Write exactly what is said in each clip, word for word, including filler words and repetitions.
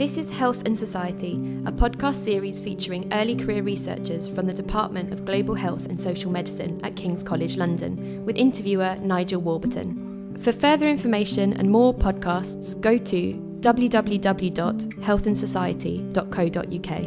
This is Health and Society, a podcast series featuring early career researchers from the Department of Global Health and Social Medicine at King's College London, with interviewer Nigel Warburton. For further information and more podcasts, go to w w w dot health and society dot co dot u k.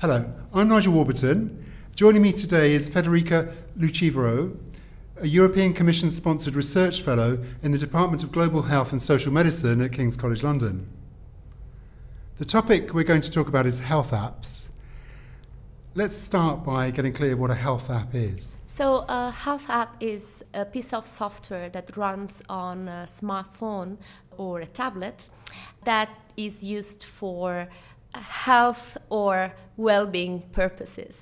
Hello, I'm Nigel Warburton. Joining me today is Federica Lucivero, a European Commission-sponsored research fellow in the Department of Global Health and Social Medicine at King's College London. The topic we're going to talk about is health apps. Let's start by getting clear what a health app is. So a health app is a piece of software that runs on a smartphone or a tablet that is used for health or well-being purposes.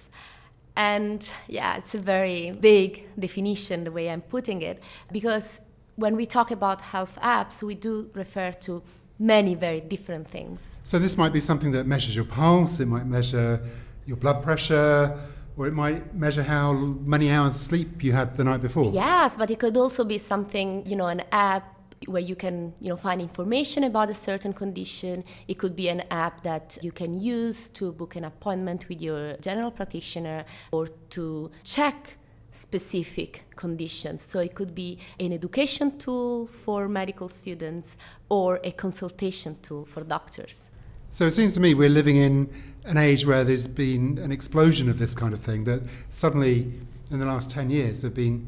And yeah, it's a very big definition, the way I'm putting it, because when we talk about health apps, we do refer to many very different things. So this might be something that measures your pulse, it might measure your blood pressure, or it might measure how many hours sleep you had the night before. Yes, but it could also be something, you know, an app where you can, you know, find information about a certain condition. It could be an app that you can use to book an appointment with your general practitioner or to check specific conditions. So it could be an education tool for medical students or a consultation tool for doctors. So it seems to me we're living in an age where there's been an explosion of this kind of thing, that suddenly in the last ten years have been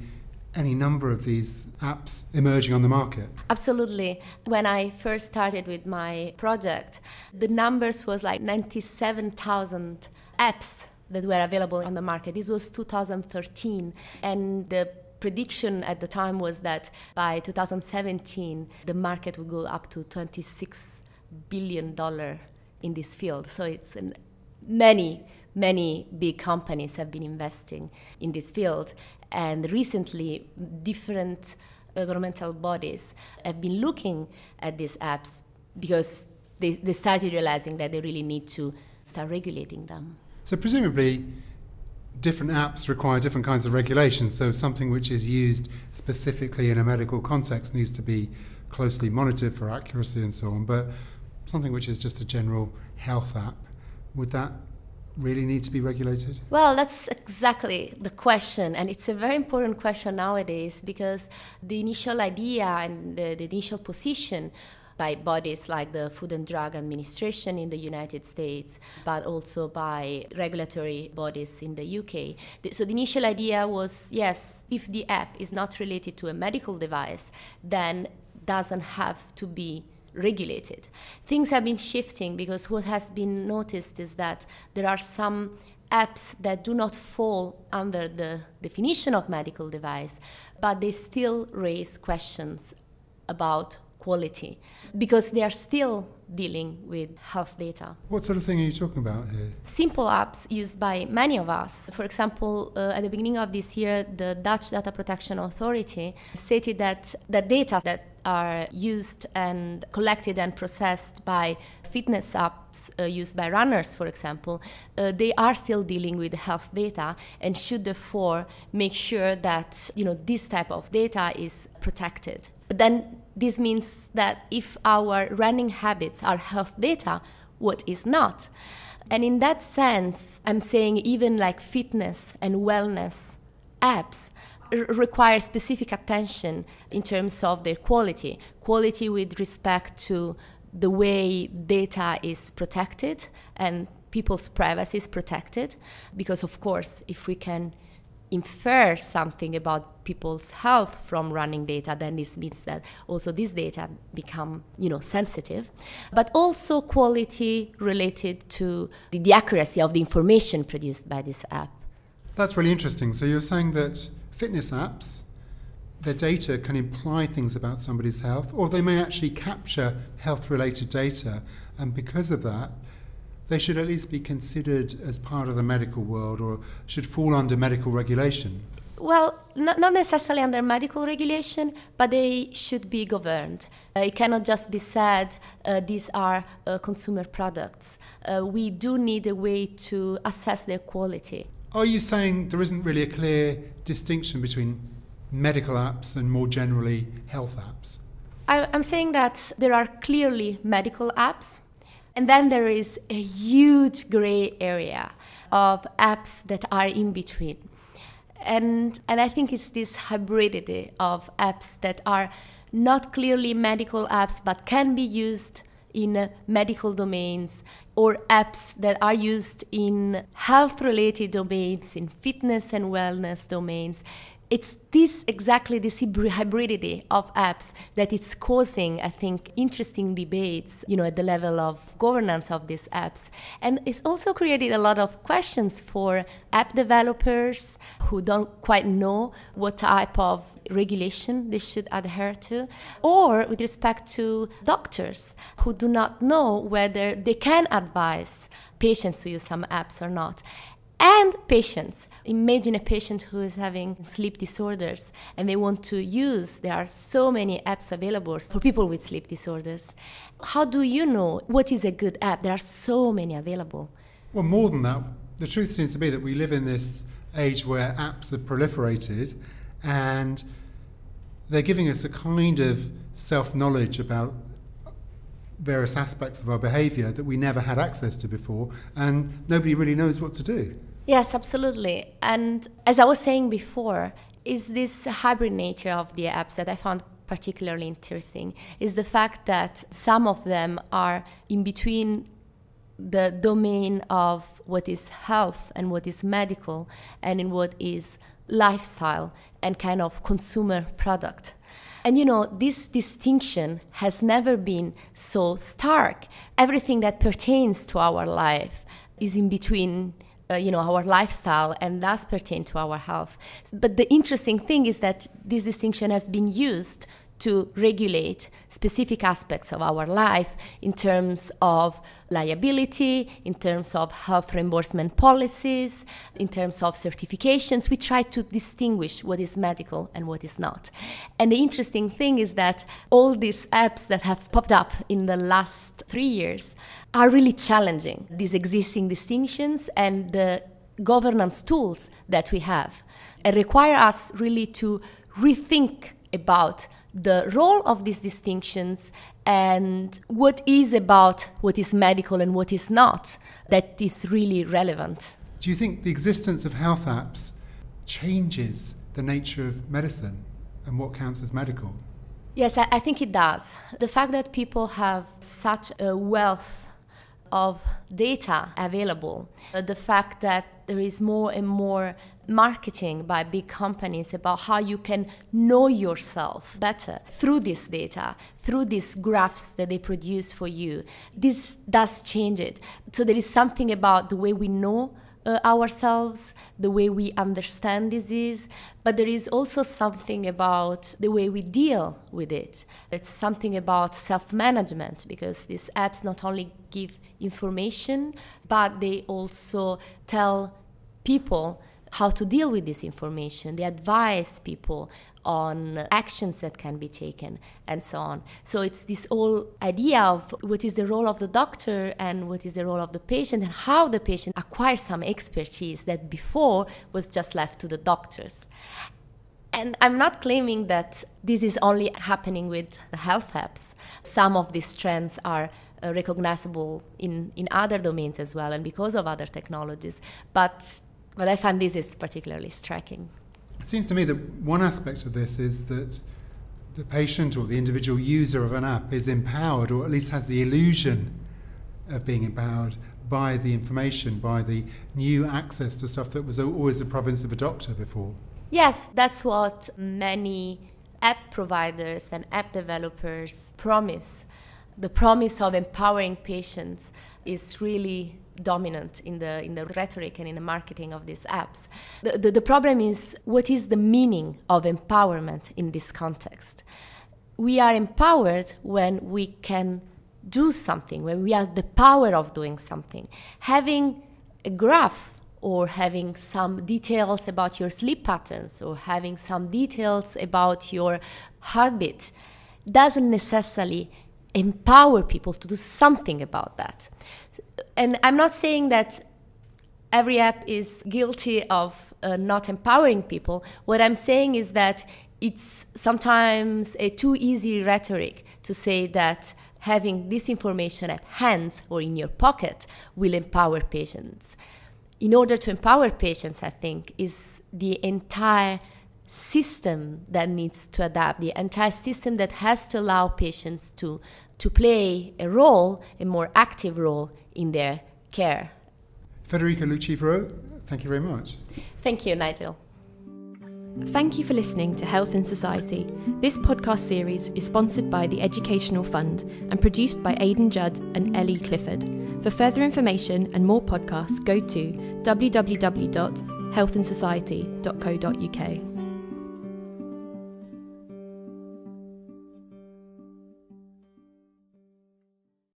any number of these apps emerging on the market. Absolutely. When I first started with my project, the numbers was like ninety-seven thousand apps that were available on the market. This was two thousand thirteen, and the prediction at the time was that by two thousand seventeen the market would go up to twenty-six billion dollars in this field. So it's an many Many big companies have been investing in this field, and recently different governmental bodies have been looking at these apps because they, they started realizing that they really need to start regulating them. So presumably different apps require different kinds of regulations, so something which is used specifically in a medical context needs to be closely monitored for accuracy and so on, but something which is just a general health app, would that really need to be regulated? Well, that's exactly the question, and it's a very important question nowadays, because the initial idea and the, the initial position by bodies like the Food and Drug Administration in the United States, but also by regulatory bodies in the U K. So the initial idea was, yes, if the app is not related to a medical device, then it doesn't have to be regulated. Things have been shifting, because what has been noticed is that there are some apps that do not fall under the definition of medical device, but they still raise questions about quality, because they are still dealing with health data. What sort of thing are you talking about here? Simple apps used by many of us. For example, uh, at the beginning of this year, the Dutch Data Protection Authority stated that the data that are used and collected and processed by fitness apps uh, used by runners, for example, uh, they are still dealing with health data and should therefore make sure that, you know, this type of data is protected. But then this means that if our running habits are health data, what is not? And in that sense, I'm saying even like fitness and wellness apps require specific attention in terms of their quality. Quality with respect to the way data is protected and people's privacy is protected, because of course if we can infer something about people's health from running data, then this means that also this data become, you know, sensitive, but also quality related to the, the accuracy of the information produced by this app. That's really interesting. So you're saying that fitness apps, their data can imply things about somebody's health, or they may actually capture health-related data, and because of that, they should at least be considered as part of the medical world, or should fall under medical regulation. Well, not, not necessarily under medical regulation, but they should be governed. Uh, it cannot just be said uh, these are uh, consumer products. Uh, we do need a way to assess their quality. Are you saying there isn't really a clear distinction between medical apps and more generally health apps? I'm saying that there are clearly medical apps, and then there is a huge gray area of apps that are in between. And, and I think it's this hybridity of apps that are not clearly medical apps but can be used in medical domains, or apps that are used in health-related domains, in fitness and wellness domains. It's this exactly this hybridity of apps that it's causing, I think, interesting debates, you know, at the level of governance of these apps. And it's also created a lot of questions for app developers who don't quite know what type of regulation they should adhere to, or with respect to doctors who do not know whether they can advise patients to use some apps or not. And patients. Imagine a patient who is having sleep disorders and they want to use, there are so many apps available for people with sleep disorders. How do you know what is a good app? There are so many available. Well, more than that, the truth seems to be that we live in this age where apps have proliferated, and they're giving us a kind of self-knowledge about various aspects of our behaviour that we never had access to before, and nobody really knows what to do. Yes, absolutely. And as I was saying before, is this hybrid nature of the apps that I found particularly interesting, is the fact that some of them are in between the domain of what is health and what is medical, and in what is lifestyle and kind of consumer product. And you know, this distinction has never been so stark. Everything that pertains to our life is in between Uh, you know, our lifestyle, and thus pertain to our health. But the interesting thing is that this distinction has been used to regulate specific aspects of our life in terms of liability, in terms of health reimbursement policies, in terms of certifications. We try to distinguish what is medical and what is not. And the interesting thing is that all these apps that have popped up in the last three years are really challenging these existing distinctions and the governance tools that we have, and require us really to rethink about the role of these distinctions and what is about what is medical and what is not that is really relevant. Do you think the existence of health apps changes the nature of medicine and what counts as medical? Yes, I, I think it does. The fact that people have such a wealth of data available, the fact that there is more and more marketing by big companies about how you can know yourself better through this data, through these graphs that they produce for you. This does change it. So there is something about the way we know uh, ourselves, the way we understand disease, but there is also something about the way we deal with it. It's something about self-management, because these apps not only give information, but they also tell people how to deal with this information. They advise people on actions that can be taken and so on. So it's this whole idea of what is the role of the doctor and what is the role of the patient, and how the patient acquires some expertise that before was just left to the doctors. And I'm not claiming that this is only happening with the health apps. Some of these trends are uh, recognizable in, in other domains as well, and because of other technologies. But But I find this is particularly striking. It seems to me that one aspect of this is that the patient or the individual user of an app is empowered, or at least has the illusion of being empowered by the information, by the new access to stuff that was always the province of a doctor before. Yes, that's what many app providers and app developers promise. The promise of empowering patients is really dominant in the in the rhetoric and in the marketing of these apps. The, the, the problem is, what is the meaning of empowerment in this context? We are empowered when we can do something, when we have the power of doing something. Having a graph, or having some details about your sleep patterns, or having some details about your heartbeat, doesn't necessarily empower people to do something about that. And I'm not saying that every app is guilty of uh, not empowering people. What I'm saying is that it's sometimes a too easy rhetoric to say that having this information at hand or in your pocket will empower patients. In order to empower patients, I think, is the entire system that needs to adapt, the entire system that has to allow patients to, to play a role, a more active role in their care. Federica Lucivero, thank you very much. Thank you, Nigel. Thank you for listening to Health in Society. This podcast series is sponsored by the Educational Fund and produced by Aidan Judd and Ellie Clifford. For further information and more podcasts, go to w w w dot health and society dot co dot u k.